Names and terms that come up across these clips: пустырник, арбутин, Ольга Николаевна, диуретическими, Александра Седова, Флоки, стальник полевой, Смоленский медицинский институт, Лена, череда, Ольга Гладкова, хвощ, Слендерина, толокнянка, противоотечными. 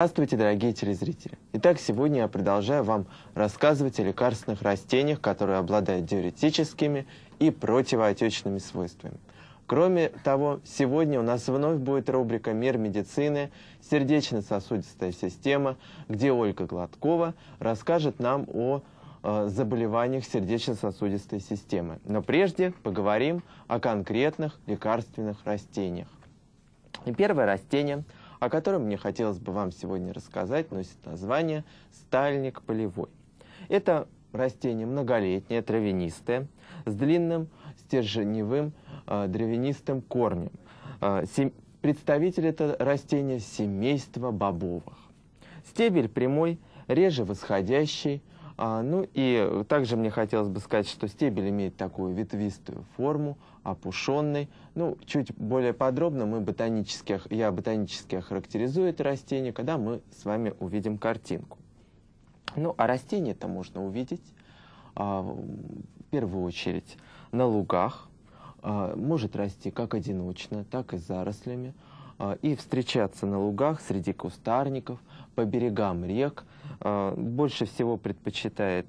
Здравствуйте, дорогие телезрители! Итак, сегодня я продолжаю вам рассказывать о лекарственных растениях, которые обладают диуретическими и противоотечными свойствами. Кроме того, сегодня у нас вновь будет рубрика «Мир медицины. Сердечно-сосудистая система», где Ольга Гладкова расскажет нам о заболеваниях сердечно-сосудистой системы. Но прежде поговорим о конкретных лекарственных растениях. И первое растение, о котором мне хотелось бы вам сегодня рассказать, носит название стальник полевой. Это растение многолетнее, травянистое, с длинным стержневым древянистым корнем. Представитель это растение семейства бобовых. Стебель прямой, реже восходящий. Ну и также мне хотелось бы сказать, что стебель имеет такую ветвистую форму, опушенный. Ну, чуть более подробно я ботанически охарактеризую это растение, когда мы с вами увидим картинку. Ну, а растение-то можно увидеть в первую очередь на лугах. Может расти как одиночно, так и зарослями. И встречаться на лугах, среди кустарников, по берегам рек. Больше всего предпочитает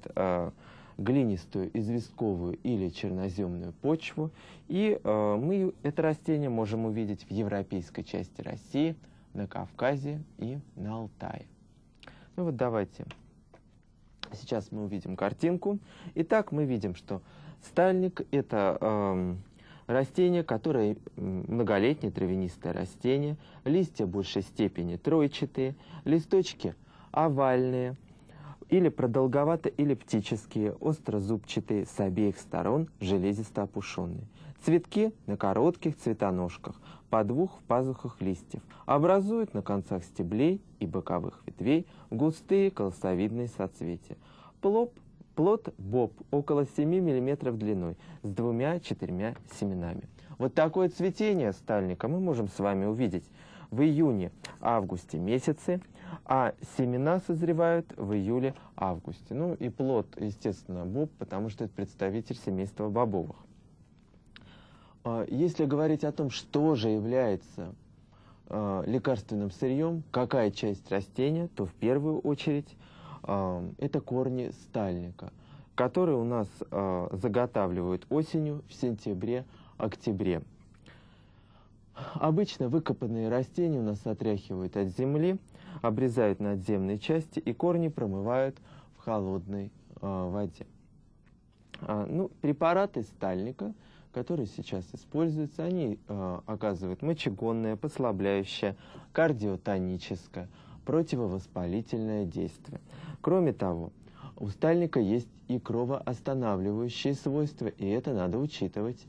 глинистую, известковую или черноземную почву. И мы это растение можем увидеть в европейской части России, на Кавказе и на Алтае. Ну вот давайте сейчас мы увидим картинку. Итак, мы видим, что стальник – это растение, которое многолетнее травянистое растение, листья в большей степени тройчатые, листочки овальные или продолговато эллиптические, острозубчатые, с обеих сторон железисто опушенные. Цветки на коротких цветоножках, по двух в пазухах листьев, образуют на концах стеблей и боковых ветвей густые колосовидные соцветия. Плод боб около 7 мм длиной с 2–4 семенами. Вот такое цветение стальника мы можем с вами увидеть в июне-августе месяце, а семена созревают в июле-августе. Ну и плод, естественно, боб, потому что это представитель семейства бобовых. Если говорить о том, что же является лекарственным сырьем, какая часть растения, то в первую очередь это корни стальника, которые у нас заготавливают осенью, в сентябре-октябре. Обычно выкопанные растения у нас отряхивают от земли, обрезают надземные части и корни промывают в холодной воде. Ну, препараты стальника, которые сейчас используются, они оказывают мочегонное, послабляющее, кардиотоническое, противовоспалительное действие. Кроме того, у стальника есть и кровоостанавливающие свойства, и это надо учитывать.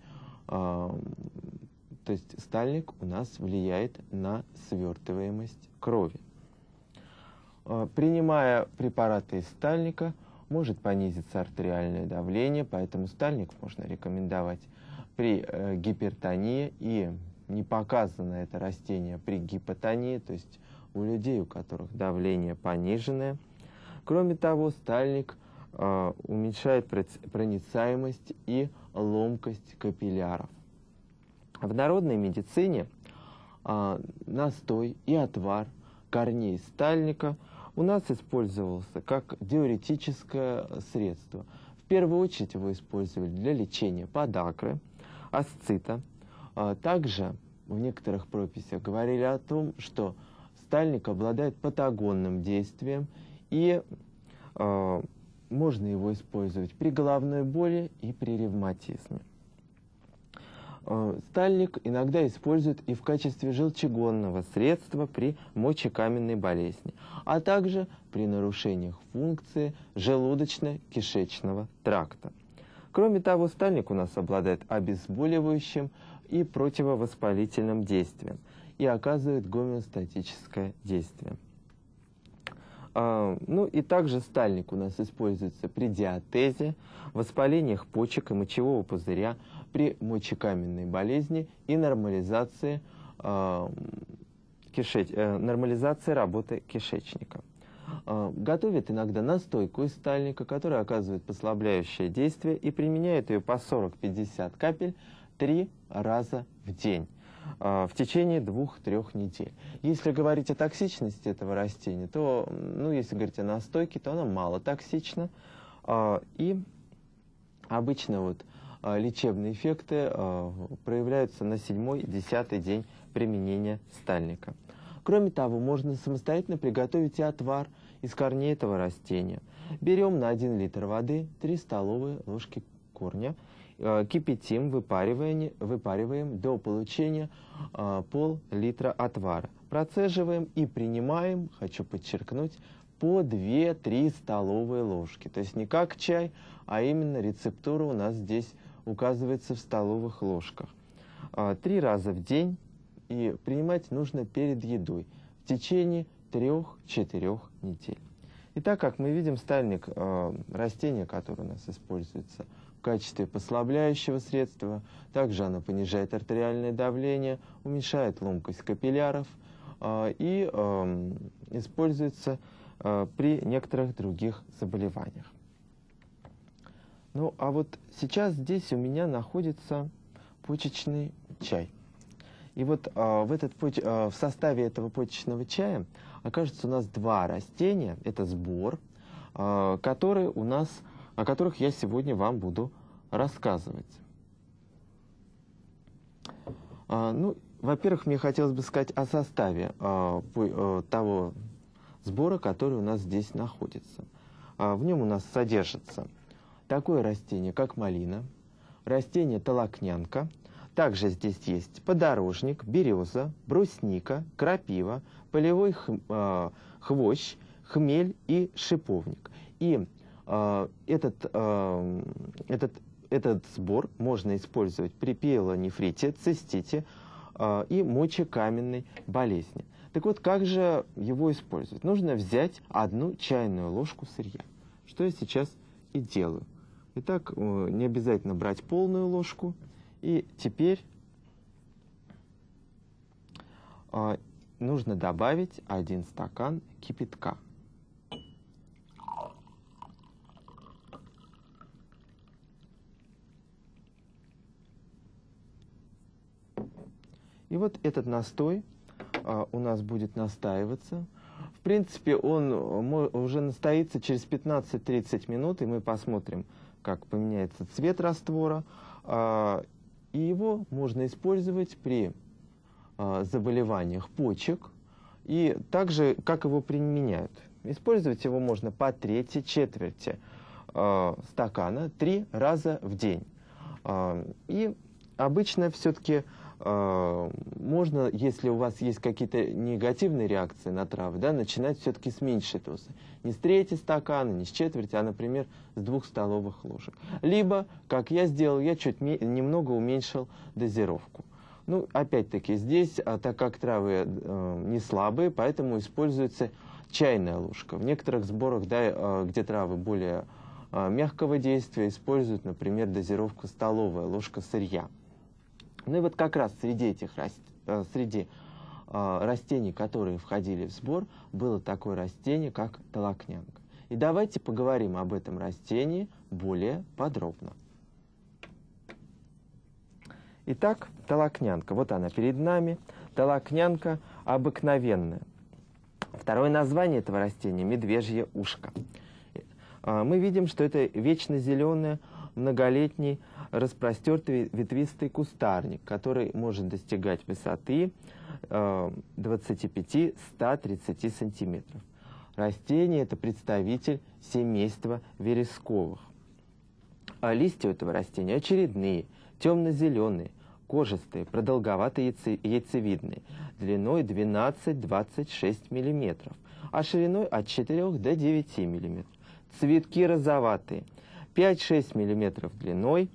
То есть стальник у нас влияет на свертываемость крови. Принимая препараты из стальника, может понизиться артериальное давление, поэтому стальник можно рекомендовать при гипертонии, и не показано это растение при гипотонии, то есть у людей, у которых давление пониженное. Кроме того, стальник уменьшает проницаемость и ломкость капилляров. В народной медицине настой и отвар корней стальника у нас использовался как диуретическое средство. В первую очередь его использовали для лечения подагры, асцита. Также в некоторых прописях говорили о том, что стальник обладает патагонным действием, и можно его использовать при головной боли и при ревматизме. Стальник иногда используют и в качестве желчегонного средства при мочекаменной болезни, а также при нарушениях функции желудочно-кишечного тракта. Кроме того, стальник у нас обладает обезболивающим и противовоспалительным действием и оказывает гомеостатическое действие. Ну и также стальник у нас используется при диатезе, воспалениях почек и мочевого пузыря, при мочекаменной болезни и нормализации, нормализации работы кишечника. Готовят иногда настойку из стальника, которая оказывает послабляющее действие, и применяют ее по 40–50 капель 3 раза в день. в течение 2-3 недель. Если говорить о токсичности этого растения, то, если говорить о настойке, то она мало токсична. И обычно лечебные эффекты проявляются на 7-10 день применения стальника. Кроме того, можно самостоятельно приготовить и отвар из корней этого растения. Берем на 1 литр воды 3 столовые ложки корня, кипятим, выпариваем до получения пол-литра отвара. Процеживаем и принимаем, хочу подчеркнуть, по 2-3 столовые ложки. То есть не как чай, а именно рецептура у нас здесь указывается в столовых ложках. 3 раза в день, и принимать нужно перед едой в течение 3-4 недель. Итак, как мы видим, стальник – растение, которое у нас используется в качестве послабляющего средства. Также оно понижает артериальное давление, уменьшает ломкость капилляров и используется при некоторых других заболеваниях. Ну, а вот сейчас здесь у меня находится почечный чай. И в составе этого почечного чая окажется у нас 2 растения, это сбор, о которых я сегодня вам буду рассказывать. Во-первых, мне хотелось бы сказать о составе того сбора, который у нас здесь находится. В нем у нас содержится такое растение, как малина, растение толокнянка. Также здесь есть подорожник, береза, брусника, крапива, полевой хвощ, хмель и шиповник. И этот сбор можно использовать при пиелонефрите, цистите и мочекаменной болезни. Так вот, как же его использовать? Нужно взять 1 чайную ложку сырья, что я сейчас и делаю. Итак, не обязательно брать полную ложку. И теперь нужно добавить 1 стакан кипятка. И вот этот настой у нас будет настаиваться. В принципе, он уже настоится через 15-30 минут, и мы посмотрим, как поменяется цвет раствора. И его можно использовать при заболеваниях почек. И также, как его применяют. Использовать его можно по 1/3-1/4 стакана 3 раза в день. И обычно все-таки можно, если у вас есть какие-то негативные реакции на травы, начинать все-таки с меньшей дозы. Не с 3 стакана, не с 1/4, а, например, с 2 столовых ложек. Либо, как я сделал, я немного уменьшил дозировку. Опять-таки, здесь, так как травы не слабые, поэтому используется чайная ложка. В некоторых сборах, где травы более мягкого действия, используют, например, дозировку столовая ложка сырья. Как раз среди растений, которые входили в сбор, было такое растение, как толокнянка. И давайте поговорим об этом растении более подробно. Итак, толокнянка. Вот она перед нами. Толокнянка обыкновенная. Второе название этого растения – медвежье ушко. Мы видим, что это вечно зеленое многолетний распростертый ветвистый кустарник, который может достигать высоты 25-130 сантиметров. Растение – это представитель семейства вересковых. А листья у этого растения очередные, темно-зеленые, кожистые, продолговато-яйцевидные, длиной 12-26 мм, а шириной от 4 до 9 мм. Цветки розоватые. 5-6 мм длиной,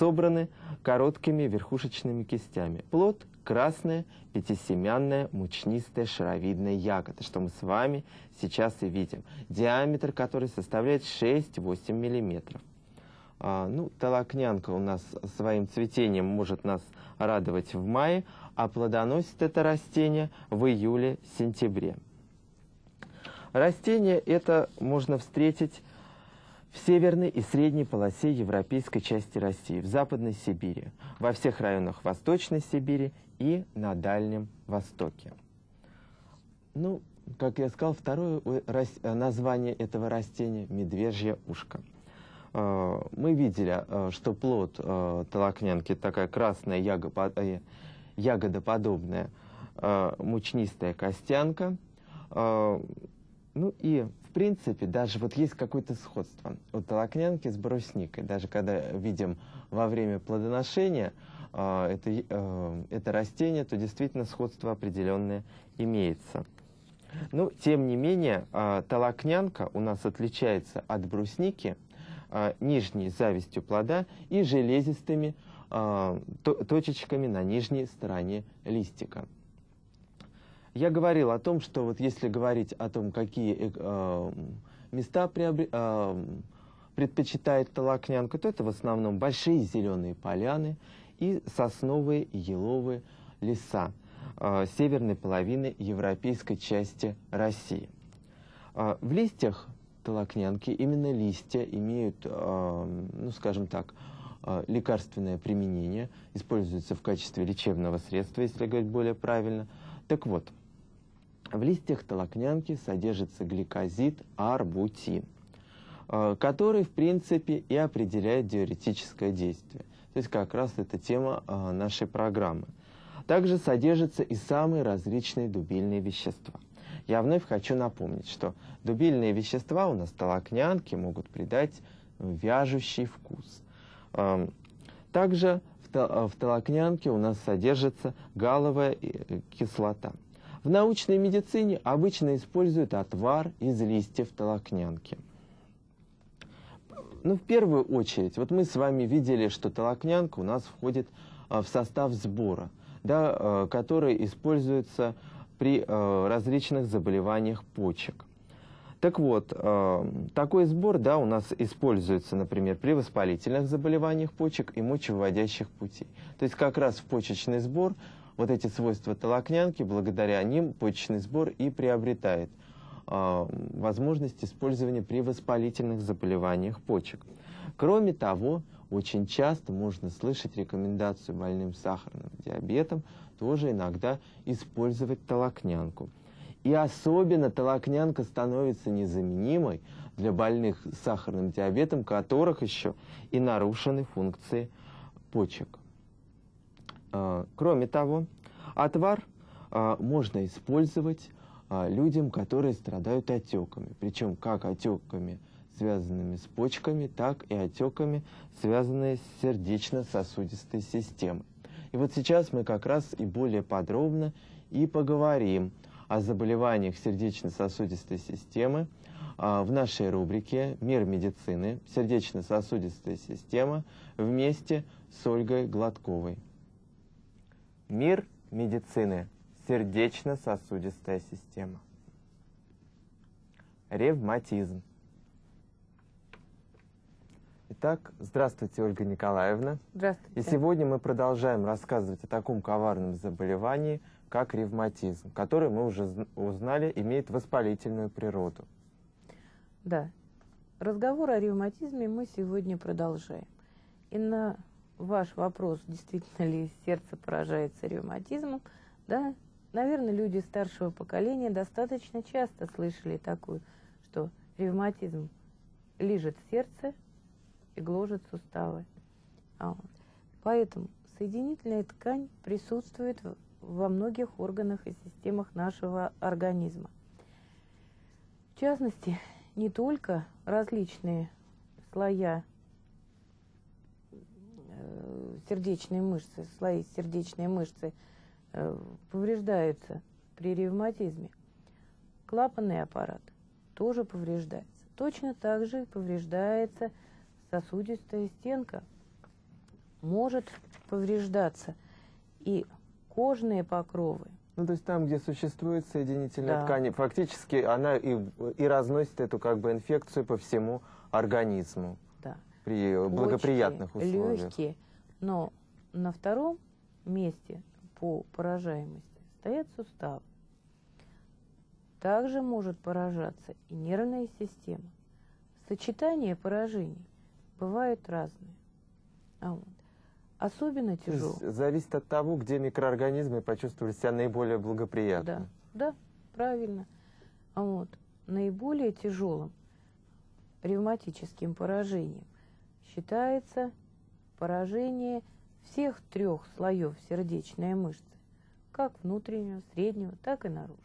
собраны короткими верхушечными кистями. Плод – красная, пятисемянная, мучнистая, шаровидная ягода, что мы с вами сейчас и видим. Диаметр которой составляет 6-8 мм. Толокнянка у нас своим цветением может нас радовать в мае, а плодоносит это растение в июле-сентябре. Растение это можно встретить в северной и средней полосе европейской части России, в Западной Сибири, во всех районах Восточной Сибири и на Дальнем Востоке. Ну, как я сказал, второе название этого растения – медвежье ушко. Мы видели, что плод толокнянки, такая красная ягодоподобная мучнистая костянка. Ну и, в принципе, даже вот есть какое-то сходство у толокнянки с брусникой. Даже когда видим во время плодоношения это растение, то действительно сходство определенное имеется. Но, тем не менее, толокнянка у нас отличается от брусники нижней завистью плода и железистыми точечками на нижней стороне листика. Я говорил о том, что вот если говорить о том, какие места предпочитает толокнянка, то это в основном большие зеленые поляны и сосновые и еловые леса северной половины европейской части России. В листьях толокнянки именно листья имеют, ну, скажем так, лекарственное применение, используются в качестве лечебного средства, если говорить более правильно. Так вот. В листьях толокнянки содержится гликозид арбутин, который, в принципе, и определяет диуретическое действие. То есть как раз это тема нашей программы. Также содержатся и самые различные дубильные вещества. Я вновь хочу напомнить, что дубильные вещества у нас толокнянки могут придать вяжущий вкус. Также в толокнянке у нас содержится галловая кислота. В научной медицине обычно используют отвар из листьев толокнянки. Ну, в первую очередь, вот мы с вами видели, что толокнянка у нас входит в состав сбора, да, который используется при различных заболеваниях почек. Так вот, такой сбор, да, у нас используется, например, при воспалительных заболеваниях почек и мочевыводящих путей. То есть как раз в почечный сбор вот эти свойства толокнянки, благодаря ним почечный сбор и приобретает возможность использования при воспалительных заболеваниях почек. Кроме того, очень часто можно слышать рекомендацию больным сахарным диабетом тоже иногда использовать толокнянку. И особенно толокнянка становится незаменимой для больных сахарным диабетом, которых еще и нарушены функции почек. Кроме того, отвар можно использовать людям, которые страдают отеками. Причем как отеками, связанными с почками, так и отеками, связанными с сердечно-сосудистой системой. И вот сейчас мы как раз и более подробно и поговорим о заболеваниях сердечно-сосудистой системы в нашей рубрике «Мир медицины. Сердечно-сосудистая система» вместе с Ольгой Гладковой. Мир медицины. Сердечно-сосудистая система. Ревматизм. Итак, здравствуйте, Ольга Николаевна. Здравствуйте. И сегодня мы продолжаем рассказывать о таком коварном заболевании, как ревматизм, который, мы уже узнали, имеет воспалительную природу. Да. Разговор о ревматизме мы сегодня продолжаем. И на ваш вопрос, действительно ли сердце поражается ревматизмом, да, наверное, люди старшего поколения достаточно часто слышали такую, что ревматизм лижет сердце и гложет суставы. Поэтому соединительная ткань присутствует во многих органах и системах нашего организма. В частности, не только различные слоя сердечной мышцы, слои сердечной мышцы повреждаются при ревматизме. Клапанный аппарат тоже повреждается. Точно так же повреждается сосудистая стенка. Может повреждаться и кожные покровы. Ну, то есть там, где существует соединительная ткань, фактически она и разносит эту как бы инфекцию по всему организму. Да. При благоприятных условиях. Легкие, но на втором месте по поражаемости стоят суставы. Также может поражаться и нервная система. Сочетание поражений бывают разные. Особенно тяжело. Зависит от того, где микроорганизмы почувствовали себя наиболее благоприятно. Да, да, правильно. Наиболее тяжелым ревматическим поражением считается поражение всех трех слоев сердечной мышцы, как внутреннего, среднего, так и наружного.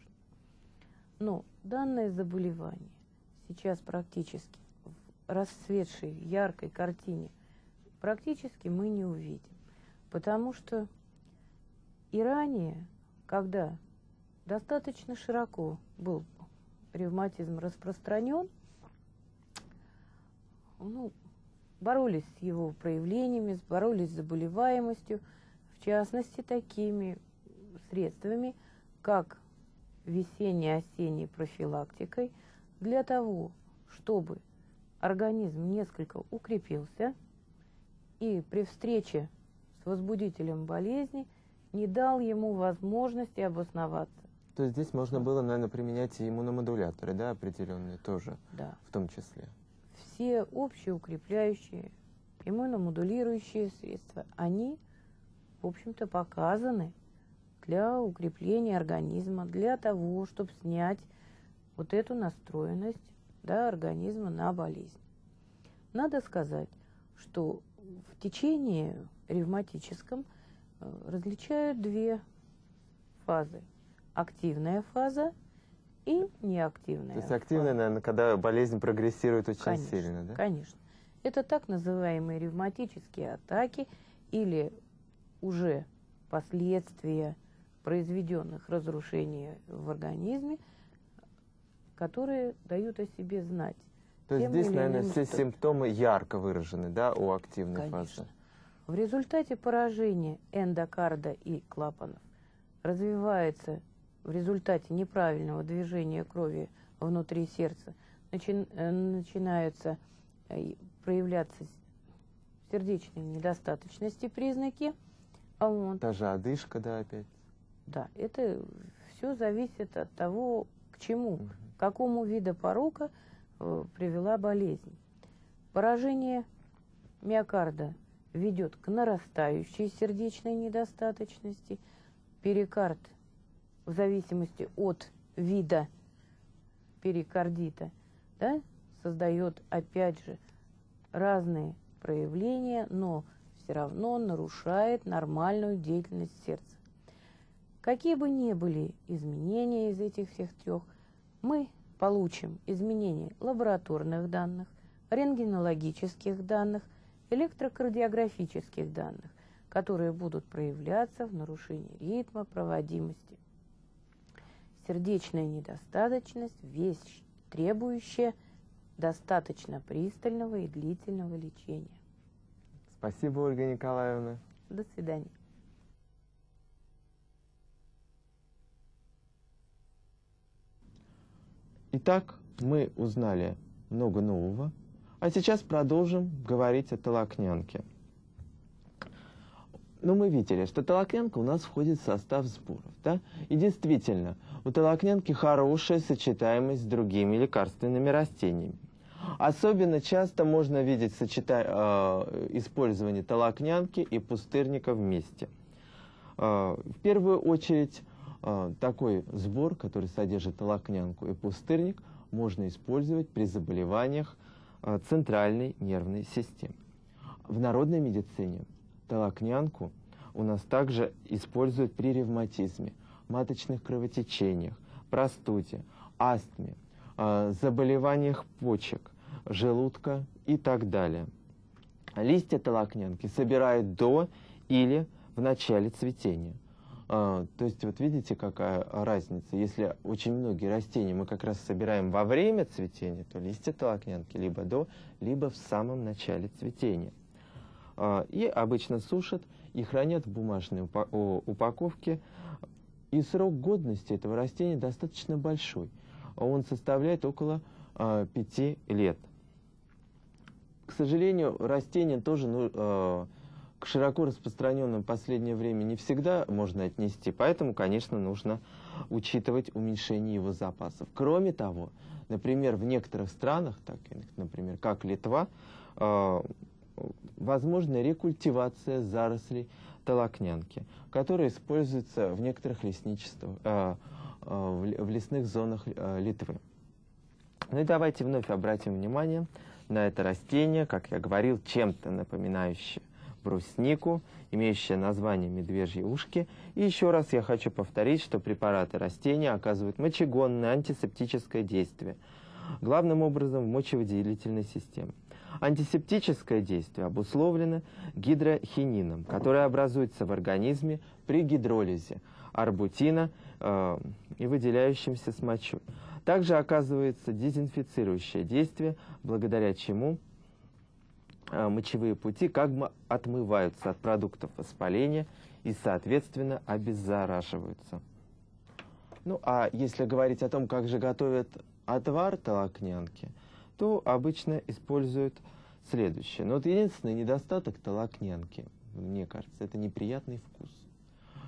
Но данное заболевание сейчас практически в расцветшей яркой картине практически мы не увидим, потому что и ранее, когда достаточно широко был ревматизм распространен, боролись с его проявлениями, боролись с заболеваемостью, в частности, такими средствами, как весенне-осенней профилактикой, для того, чтобы организм несколько укрепился и при встрече с возбудителем болезни не дал ему возможности обосноваться. То есть здесь можно было, наверное, применять и иммуномодуляторы, да, определенные тоже, да, в том числе? Все общеукрепляющие, иммуномодулирующие средства, они, в общем-то, показаны для укрепления организма, для того, чтобы снять вот эту настроенность, да, организма на болезнь. Надо сказать, что в течении ревматическом различают две фазы. Активная фаза и неактивная. То есть активная, наверное, когда болезнь прогрессирует очень, конечно, сильно, да? Конечно. Это так называемые ревматические атаки или уже последствия произведенных разрушений в организме, которые дают о себе знать. То есть здесь, наверное, все симптомы ярко выражены, да, у активной, конечно, фазы? В результате поражения эндокарда и клапанов развивается в результате неправильного движения крови внутри сердца, начинаются проявляться сердечные недостаточности признаки. Та же одышка, да, опять? Да, это все зависит от того, к чему, к какому виду порока привела болезнь. Поражение миокарда ведет к нарастающей сердечной недостаточности. Перикард, в зависимости от вида перикардита, да, создает, опять же, разные проявления, но все равно нарушает нормальную деятельность сердца. Какие бы ни были изменения из этих всех трех, мы получим изменения лабораторных данных, рентгенологических данных, электрокардиографических данных, которые будут проявляться в нарушении ритма, проводимости. Сердечная недостаточность – вещь, требующая достаточно пристального и длительного лечения. Спасибо, Ольга Николаевна. До свидания. Итак, мы узнали много нового, а сейчас продолжим говорить о толокнянке. Но мы видели, что толокнянка у нас входит в состав сборов, да? И действительно, у толокнянки хорошая сочетаемость с другими лекарственными растениями. Особенно часто можно видеть использование толокнянки и пустырника вместе. В первую очередь, такой сбор, который содержит толокнянку и пустырник, можно использовать при заболеваниях центральной нервной системы. В народной медицине толокнянку у нас также используют при ревматизме, маточных кровотечениях, простуде, астме, заболеваниях почек, желудка и так далее. Листья толокнянки собирают до или в начале цветения. То есть вот видите, какая разница. Если очень многие растения мы как раз собираем во время цветения, то листья толокнянки либо до, либо в самом начале цветения. И обычно сушат и хранят в бумажной упаковке. И срок годности этого растения достаточно большой. Он составляет около 5 лет. К сожалению, растения тоже к широко распространенным в последнее время не всегда можно отнести, поэтому, конечно, нужно учитывать уменьшение его запасов. Кроме того, например, в некоторых странах, таких, например, как Литва, возможна рекультивация зарослей толокнянки, которые используются в некоторых лесничествах, в лесных зонах Литвы. Ну и давайте вновь обратим внимание на это растение, как я говорил, чем-то напоминающее бруснику, имеющее название медвежьи ушки. И еще раз я хочу повторить, что препараты растения оказывают мочегонное антисептическое действие, главным образом в мочевыделительной системе. Антисептическое действие обусловлено гидрохинином, который образуется в организме при гидролизе арбутина и выделяющимся с мочой. Также оказывается дезинфицирующее действие, благодаря чему мочевые пути как бы отмываются от продуктов воспаления и, соответственно, обеззараживаются. Ну, а если говорить о том, как же готовят отвар толокнянки, то обычно используют следующее. Но вот единственный недостаток толокнянки, мне кажется, это неприятный вкус.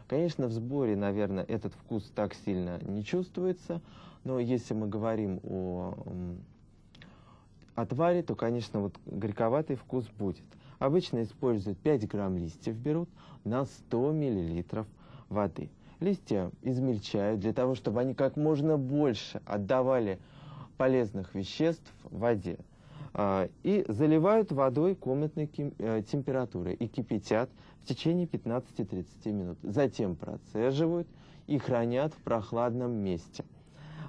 Конечно, в сборе, наверное, этот вкус так сильно не чувствуется, но если мы говорим о отваре, то, конечно, вот горьковатый вкус будет. Обычно используют 5 грамм листьев, берут на 100 миллилитров воды. Листья измельчают для того, чтобы они как можно больше отдавали полезных веществ в воде. И заливают водой комнатной температуры и кипятят в течение 15-30 минут. Затем процеживают и хранят в прохладном месте.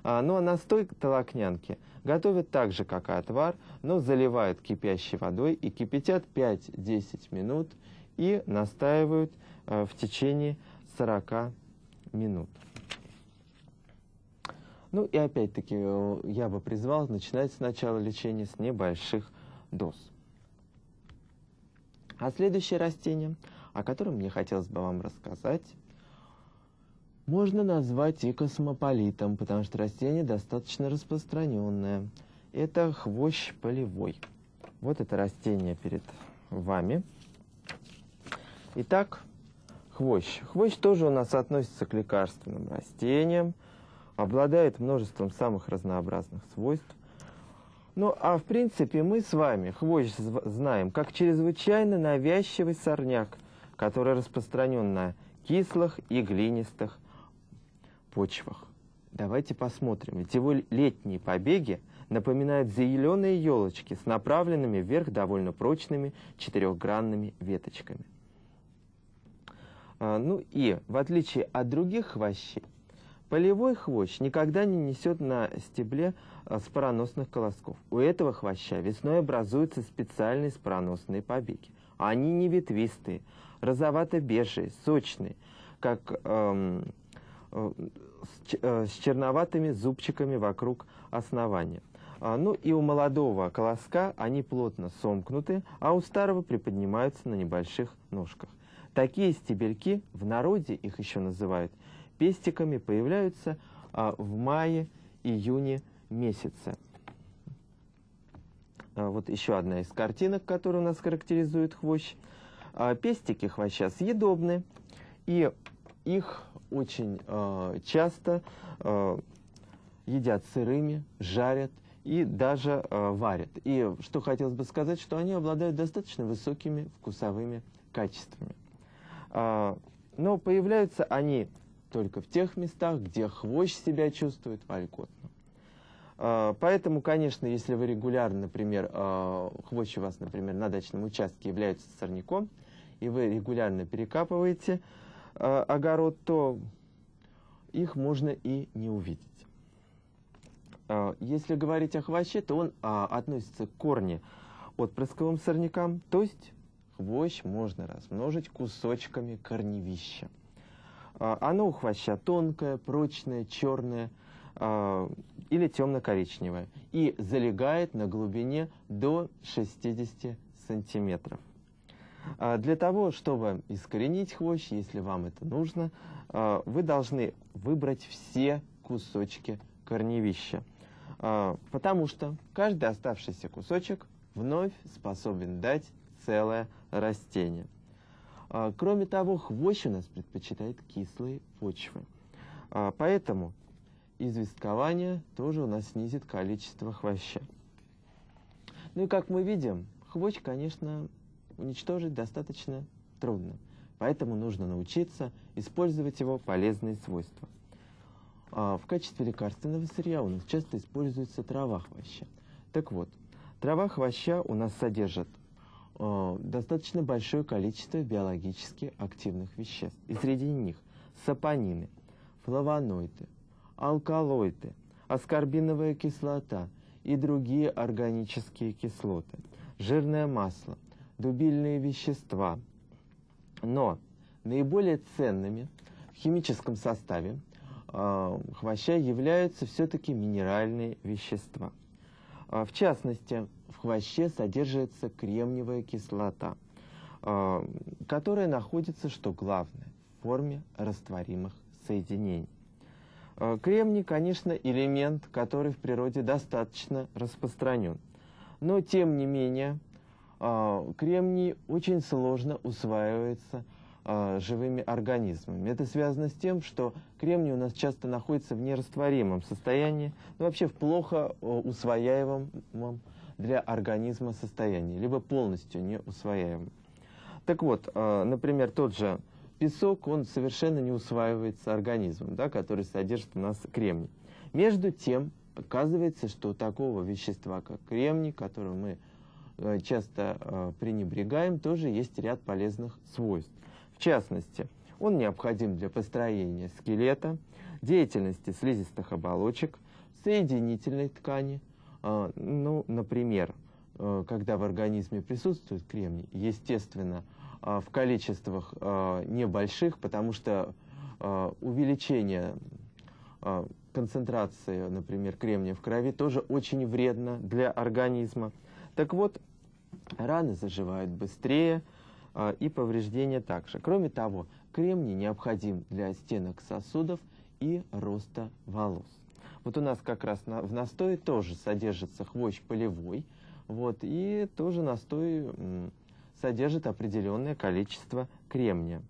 Ну а настой толокнянки готовят так же, как и отвар, но заливают кипящей водой и кипятят 5-10 минут и настаивают в течение 40 минут. Ну и опять-таки я бы призвал начинать сначала лечение с небольших доз. А следующее растение, о котором мне хотелось бы вам рассказать, можно назвать и космополитом, потому что растение достаточно распространенное. Это хвощ полевой. Вот это растение перед вами. Итак, хвощ. Хвощ тоже у нас относится к лекарственным растениям, обладает множеством самых разнообразных свойств. Ну, а в принципе мы с вами хвощ знаем как чрезвычайно навязчивый сорняк, который распространен на кислых и глинистых почвах. Давайте посмотрим, ведь его летние побеги напоминают зеленые елочки с направленными вверх довольно прочными четырехгранными веточками. Ну и в отличие от других хвощей, полевой хвощ никогда не несет на стебле спороносных колосков. У этого хвоща весной образуются специальные спороносные побеги. Они не ветвистые, розовато-бежие, сочные, как с черноватыми зубчиками вокруг основания. Ну и у молодого колоска они плотно сомкнуты, а у старого приподнимаются на небольших ножках. Такие стебельки, в народе их еще называют пестиками, появляются в мае-июне месяце. Вот еще одна из картинок, которая у нас характеризует хвощ. Пестики хвоща съедобны, и их очень часто едят сырыми, жарят и даже варят. И что хотелось бы сказать, что они обладают достаточно высокими вкусовыми качествами. Но появляются они только в тех местах, где хвощ себя чувствует вольготно. Поэтому, конечно, если вы регулярно, например, хвощ у вас, например, на дачном участке является сорняком, и вы регулярно перекапываете огород, то их можно и не увидеть. Если говорить о хвоще, то он относится к корне отпрысковым сорнякам, то есть хвощ можно размножить кусочками корневища. Оно у хвоща тонкое, прочное, черное или темно-коричневое и залегает на глубине до 60 сантиметров. Для того, чтобы искоренить хвощ, если вам это нужно, вы должны выбрать все кусочки корневища, потому что каждый оставшийся кусочек вновь способен дать целое растение. Кроме того, хвощ у нас предпочитает кислые почвы. Поэтому известкование тоже у нас снизит количество хвоща. Ну и как мы видим, хвощ, конечно, уничтожить достаточно трудно. Поэтому нужно научиться использовать его полезные свойства. В качестве лекарственного сырья у нас часто используется трава хвоща. Так вот, трава хвоща у нас содержит достаточно большое количество биологически активных веществ. И среди них сапонины, флавоноиды, алкалоиды, аскорбиновая кислота и другие органические кислоты, жирное масло, дубильные вещества. Но наиболее ценными в химическом составе хвоща являются все-таки минеральные вещества. В частности, в хвоще содержится кремниевая кислота, которая находится, что главное, в форме растворимых соединений. Кремний, конечно, элемент, который в природе достаточно распространен. Но, тем не менее, кремний очень сложно усваивается живыми организмами. Это связано с тем, что кремний у нас часто находится в нерастворимом состоянии, ну, вообще в плохо усвояемом для организма состоянии, либо полностью не усвояемом. Так вот, например, тот же песок, он совершенно не усваивается организмом, да, который содержит у нас кремний. Между тем, оказывается, что такого вещества, как кремний, которого мы часто пренебрегаем, тоже есть ряд полезных свойств. В частности, он необходим для построения скелета, деятельности слизистых оболочек, соединительной ткани. Ну, например, когда в организме присутствует кремний, естественно, в количествах небольших, потому что увеличение концентрации, например, кремния в крови тоже очень вредно для организма. Так вот, раны заживают быстрее и повреждения также. Кроме того, кремний необходим для стенок сосудов и роста волос. Вот у нас как раз в настое тоже содержится хвощ полевой, вот, и тоже настой содержит определенное количество кремния.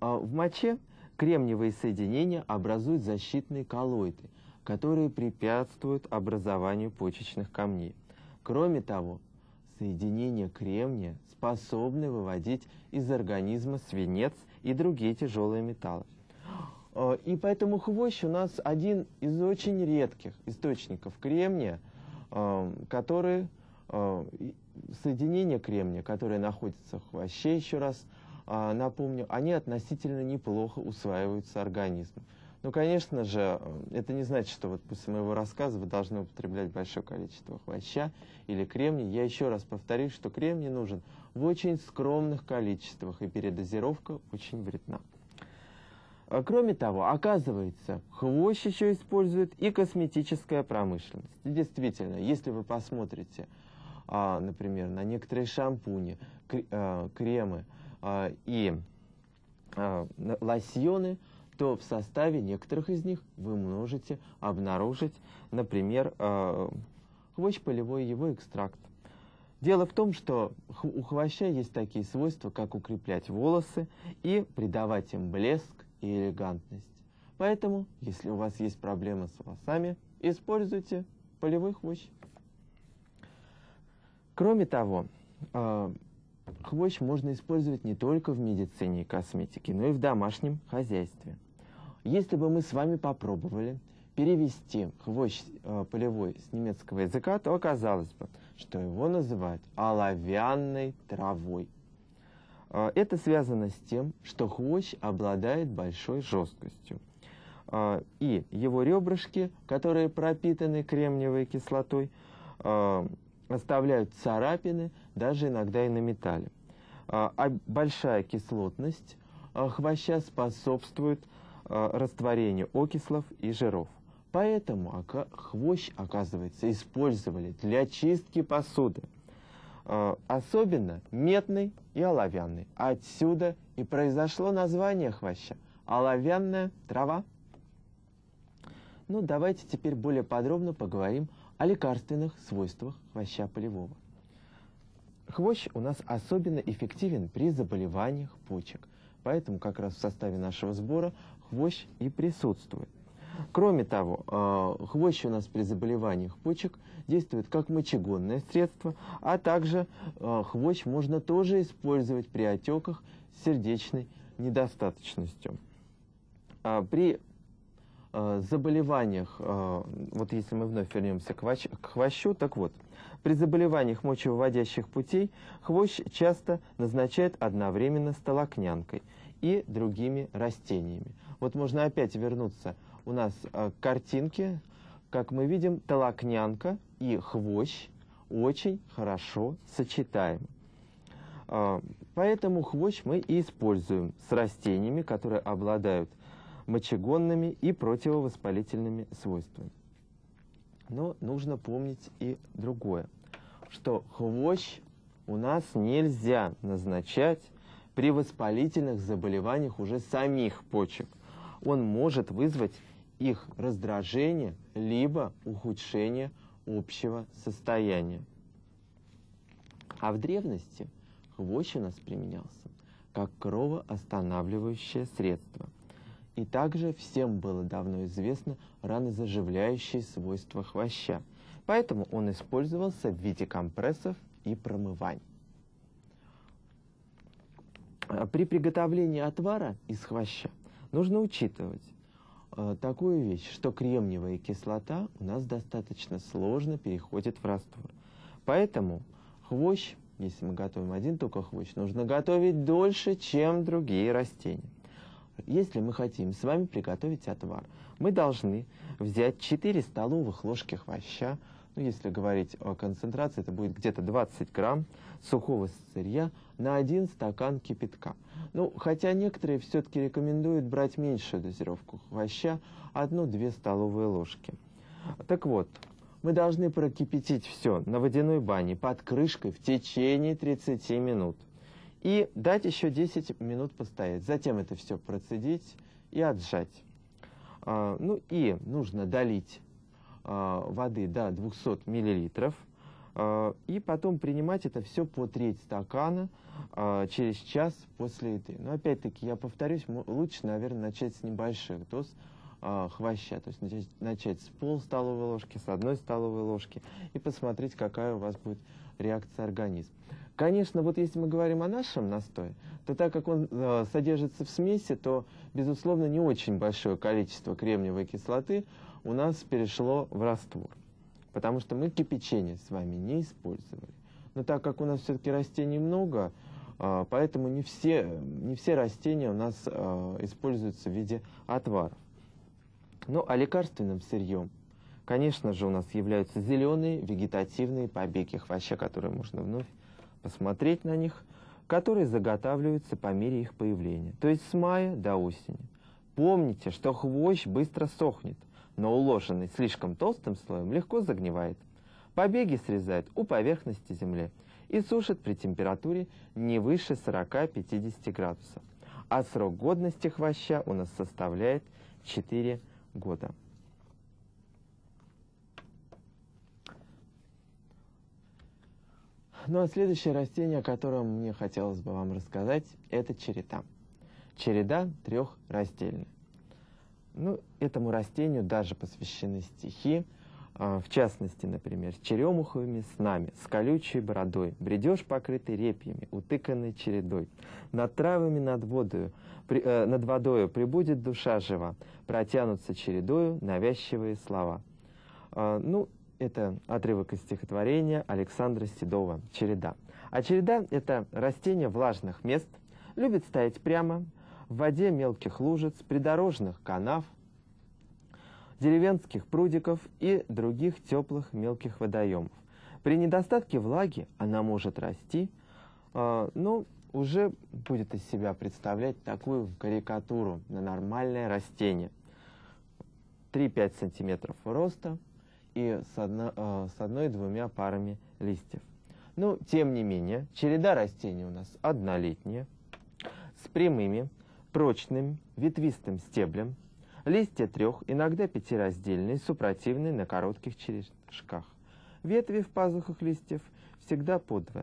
В моче кремниевые соединения образуют защитные коллоиды, которые препятствуют образованию почечных камней. Кроме того, соединения кремния способны выводить из организма свинец и другие тяжелые металлы. И поэтому хвощ у нас один из очень редких источников кремния, соединения кремния, которые находятся в хвоще, еще раз напомню, они относительно неплохо усваиваются организмом. Ну, конечно же, это не значит, что вот после моего рассказа вы должны употреблять большое количество хвоща или кремния. Я еще раз повторюсь, что кремний нужен в очень скромных количествах, и передозировка очень вредна. Кроме того, оказывается, хвощ еще использует и косметическая промышленность. И действительно, если вы посмотрите, например, на некоторые шампуни, кремы и лосьоны, то в составе некоторых из них вы можете обнаружить, например, хвощ полевой и его экстракт. Дело в том, что у хвоща есть такие свойства, как укреплять волосы и придавать им блеск и элегантность. Поэтому, если у вас есть проблемы с волосами, используйте полевой хвощ. Кроме того, хвощ можно использовать не только в медицине и косметике, но и в домашнем хозяйстве. Если бы мы с вами попробовали перевести хвощ полевой с немецкого языка, то оказалось бы, что его называют оловянной травой. Это связано с тем, что хвощ обладает большой жесткостью. И его ребрышки, которые пропитаны кремниевой кислотой, оставляют царапины, даже иногда и на металле. А большая кислотность хвоща способствует растворению окислов и жиров. Поэтому хвощ, оказывается, использовали для чистки посуды, особенно медной и оловянной. Отсюда и произошло название хвоща – оловянная трава. Ну, давайте теперь более подробно поговорим о лекарственных свойствах хвоща полевого. Хвощ у нас особенно эффективен при заболеваниях почек. Поэтому как раз в составе нашего сбора хвощ и присутствует. Кроме того, хвощ у нас при заболеваниях почек действует как мочегонное средство, а также хвощ можно тоже использовать при отеках с сердечной недостаточностью. При заболеваниях, вот если мы вновь вернемся к хвощу, так вот, при заболеваниях мочевыводящих путей хвощ часто назначают одновременно с толокнянкой и другими растениями. Вот можно опять вернуться у нас к картинке. Как мы видим, толокнянка и хвощ очень хорошо сочетаемы. Поэтому хвощ мы и используем с растениями, которые обладают мочегонными и противовоспалительными свойствами. Но нужно помнить и другое, что хвощ у нас нельзя назначать при воспалительных заболеваниях уже самих почек. Он может вызвать их раздражение, либо ухудшение общего состояния. А в древности хвощ у нас применялся как кровоостанавливающее средство. И также всем было давно известно ранозаживляющие свойства хвоща. Поэтому он использовался в виде компрессов и промываний. При приготовлении отвара из хвоща нужно учитывать такую вещь, что кремниевая кислота у нас достаточно сложно переходит в раствор. Поэтому хвощ, если мы готовим один только хвощ, нужно готовить дольше, чем другие растения. Если мы хотим с вами приготовить отвар, мы должны взять 4 столовых ложки хвоща, ну, если говорить о концентрации, это будет где-то 20 грамм сухого сырья на 1 стакан кипятка. Ну, хотя некоторые все-таки рекомендуют брать меньшую дозировку хвоща, 1-2 столовые ложки. Так вот, мы должны прокипятить все на водяной бане под крышкой в течение 30 минут. И дать еще 10 минут постоять. Затем это все процедить и отжать. Ну и нужно долить воды до 200 мл. И потом принимать это все по треть стакана через час после еды. Но опять-таки, я повторюсь, лучше, наверное, начать с небольших доз хвоща. То есть начать с полстоловой ложки, с 1 столовой ложки и посмотреть, какая у вас будет реакция организма. Конечно, вот если мы говорим о нашем настое, то так как он содержится в смеси, то, безусловно, не очень большое количество кремниевой кислоты у нас перешло в раствор, потому что мы кипячение с вами не использовали. Но так как у нас все-таки растений много, поэтому не все растения у нас используются в виде отваров. Ну, а лекарственным сырьем, конечно же, у нас являются зеленые вегетативные побеги хвоща, которые можно вновь посмотреть на них, которые заготавливаются по мере их появления, то есть с мая до осени. Помните, что хвощ быстро сохнет, но уложенный слишком толстым слоем легко загнивает. Побеги срезают у поверхности земли и сушат при температуре не выше 40-50 градусов. А срок годности хвоща у нас составляет 4 года. Ну а следующее растение, о котором мне хотелось бы вам рассказать, это череда. Череда трехраздельная. Ну, этому растению даже посвящены стихи. В частности, например, «Черемуховыми снами, с колючей бородой, бредешь, покрытый репьями, утыканной чередой. Над травами, над водою прибудет душа жива, протянутся чередою навязчивые слова». Ну, это отрывок из стихотворения Александра Седова «Череда». А череда – это растение влажных мест, любит стоять прямо, в воде мелких лужиц, придорожных канав, деревенских прудиков и других теплых мелких водоемов. При недостатке влаги она может расти, но уже будет из себя представлять такую карикатуру на нормальное растение. 3-5 см роста и с 1-2 парами листьев. Но, тем не менее, череда растений у нас однолетняя, с прямыми, прочным, ветвистым стеблем, листья 3, иногда 5-раздельные, супротивные, на коротких черешках. Ветви в пазухах листьев всегда по 2.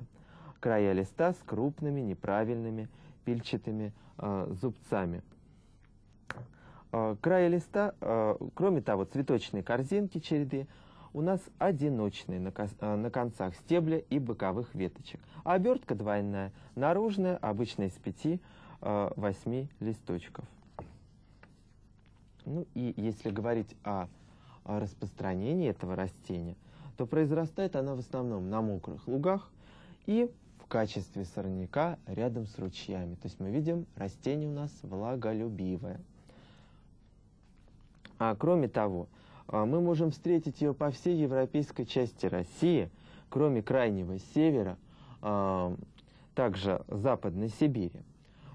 Края листа с крупными, неправильными, пильчатыми зубцами. Края листа, кроме того, цветочные корзинки череды у нас одиночные на концах стебля и боковых веточек. Обертка двойная, наружная, обычно из 5-8 листочков. Ну и если говорить о распространении этого растения, то произрастает она в основном на мокрых лугах и в качестве сорняка рядом с ручьями. То есть мы видим, растение у нас влаголюбивое. А кроме того, мы можем встретить ее по всей европейской части России, кроме крайнего севера, также Западной Сибири.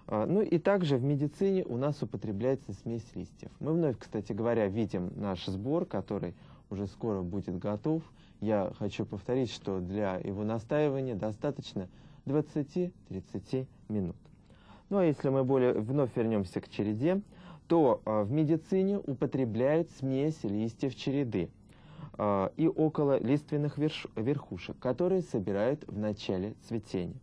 Ну и также в медицине у нас употребляется смесь листьев. Мы вновь, кстати говоря, видим наш сбор, который уже скоро будет готов. Я хочу повторить, что для его настаивания достаточно 20-30 минут. Ну а если мы вновь вернемся к череде, то в медицине употребляют смесь листьев череды и около лиственных верхушек, которые собирают в начале цветения.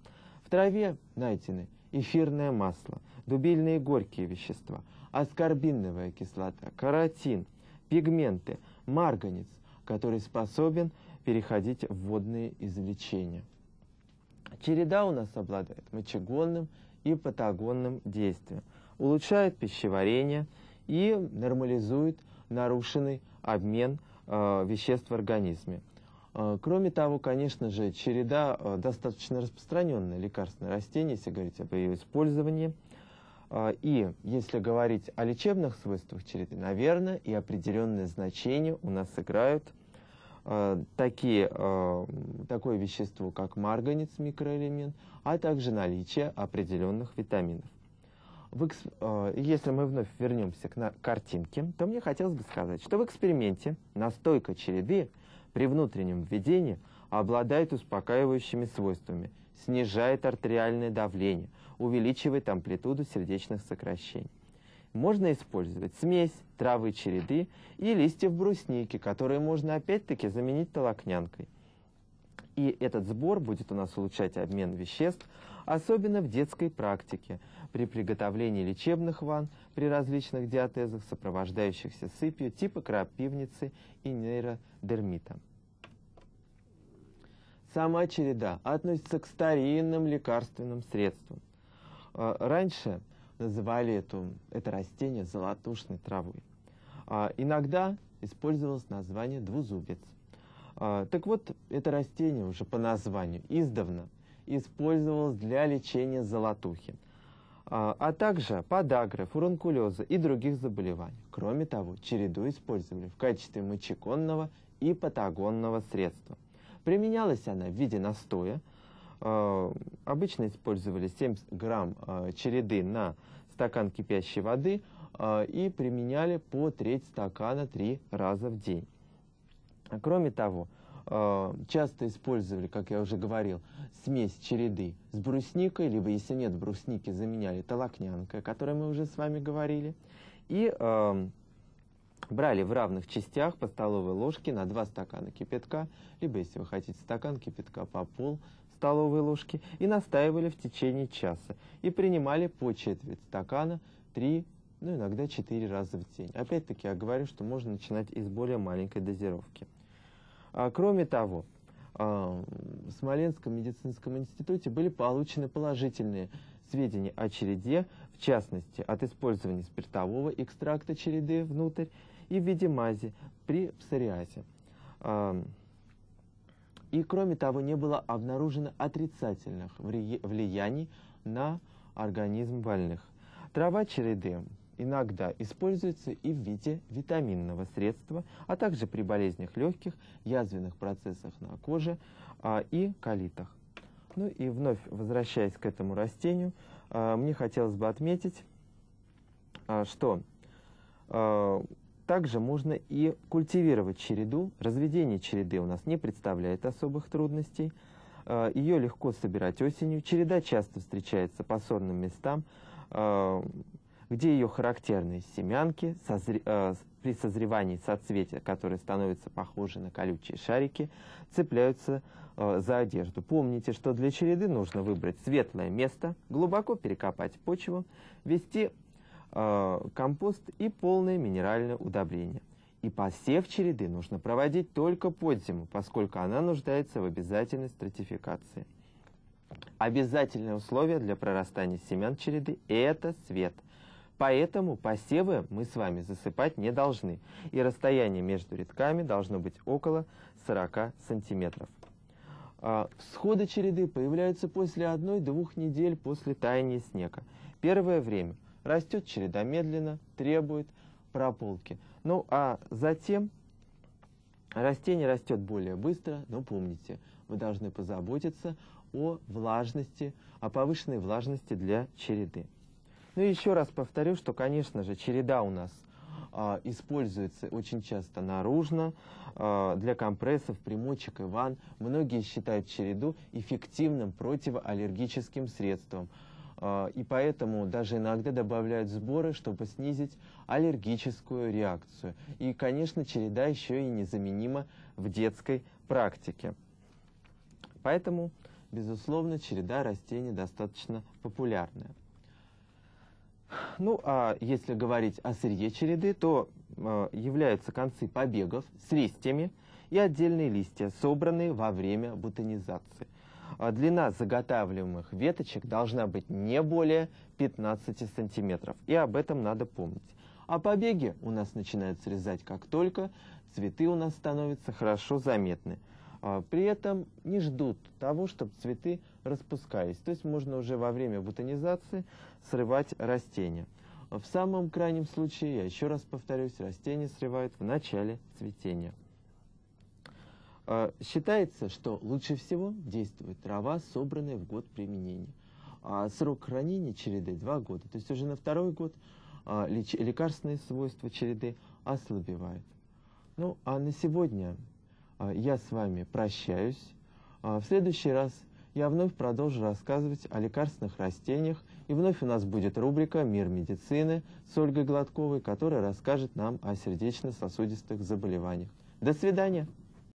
В траве найдены эфирное масло, дубильные горькие вещества, аскорбиновая кислота, каротин, пигменты, марганец, который способен переходить в водные извлечения. Череда у нас обладает мочегонным и патагонным действием, улучшает пищеварение и нормализует нарушенный обмен веществ в организме. Кроме того, конечно же, череда достаточно распространенное лекарственное растение, если говорить об ее использовании. И если говорить о лечебных свойствах череды, наверное, и определенное значение у нас играют такое вещество, как марганец, микроэлемент, а также наличие определенных витаминов. Если мы вновь вернемся к картинке, то мне хотелось бы сказать, что в эксперименте настойка череды при внутреннем введении обладает успокаивающими свойствами, снижает артериальное давление, увеличивает амплитуду сердечных сокращений. Можно использовать смесь травы череды и листьев брусники, которые можно опять-таки заменить толокнянкой. И этот сбор будет у нас улучшать обмен веществ, особенно в детской практике, при приготовлении лечебных ванн, при различных диатезах, сопровождающихся сыпью, типа крапивницы и нейродермита. Сама череда относится к старинным лекарственным средствам. Раньше называли это растение золотушной травой. Иногда использовалось название двузубец. Так вот, это растение уже по названию издавна использовалось для лечения золотухи, а также подагры, фурункулеза и других заболеваний. Кроме того, череду использовали в качестве мочегонного и патагонного средства. Применялась она в виде настоя. Обычно использовали 70 грамм череды на стакан кипящей воды и применяли по треть стакана 3 раза в день. Кроме того, часто использовали, как я уже говорил, смесь череды с брусникой, либо, если нет брусники, заменяли толокнянкой, о которой мы уже с вами говорили, и брали в равных частях по столовой ложке на 2 стакана кипятка, либо, если вы хотите, стакан кипятка по пол столовой ложки, и настаивали в течение часа, и принимали по четверть стакана 3, ну, иногда 4 раза в день. Опять-таки я говорю, что можно начинать из более маленькой дозировки. Кроме того, в Смоленском медицинском институте были получены положительные сведения о череде, в частности, от использования спиртового экстракта череды внутрь и в виде мази при псориазе. И, кроме того, не было обнаружено отрицательных влияний на организм больных. Трава череды иногда используется и в виде витаминного средства, а также при болезнях легких, язвенных процессах на коже и колитах. Ну и вновь, возвращаясь к этому растению, мне хотелось бы отметить, что также можно и культивировать череду. Разведение череды у нас не представляет особых трудностей. Ее легко собирать осенью. Череда часто встречается по сорным местам, где ее характерные семянки при созревании соцветия, которые становятся похожи на колючие шарики, цепляются за одежду. Помните, что для череды нужно выбрать светлое место, глубоко перекопать почву, ввести компост и полное минеральное удобрение. И посев череды нужно проводить только под зиму, поскольку она нуждается в обязательной стратификации. Обязательное условие для прорастания семян череды – это свет. Поэтому посевы мы с вами засыпать не должны, и расстояние между рядками должно быть около 40 сантиметров. Всходы череды появляются после 1-2 недель после таяния снега. Первое время растет череда медленно, требует прополки. Ну а затем растение растет более быстро, но помните, вы должны позаботиться о влажности, о повышенной влажности для череды. Ну и еще раз повторю, что, конечно же, череда у нас используется очень часто наружно, для компрессов, примочек и ванн. Многие считают череду эффективным противоаллергическим средством. И поэтому даже иногда добавляют сборы, чтобы снизить аллергическую реакцию. И, конечно, череда еще и незаменима в детской практике. Поэтому, безусловно, череда растений достаточно популярная. Ну, а если говорить о сырье череды, то являются концы побегов с листьями и отдельные листья, собранные во время бутонизации. Длина заготавливаемых веточек должна быть не более 15 сантиметров, и об этом надо помнить. А побеги у нас начинают срезать, как только цветы у нас становятся хорошо заметны. При этом не ждут того, чтобы цветы распускались. То есть можно уже во время бутонизации срывать растения. В самом крайнем случае, я еще раз повторюсь, растения срывают в начале цветения. Считается, что лучше всего действует трава, собранная в год применения. А срок хранения череды 2 года. То есть уже на 2-й год лекарственные свойства череды ослабевают. Ну, а на сегодня я с вами прощаюсь. В следующий раз я вновь продолжу рассказывать о лекарственных растениях. И вновь у нас будет рубрика «Мир медицины» с Ольгой Гладковой, которая расскажет нам о сердечно-сосудистых заболеваниях. До свидания!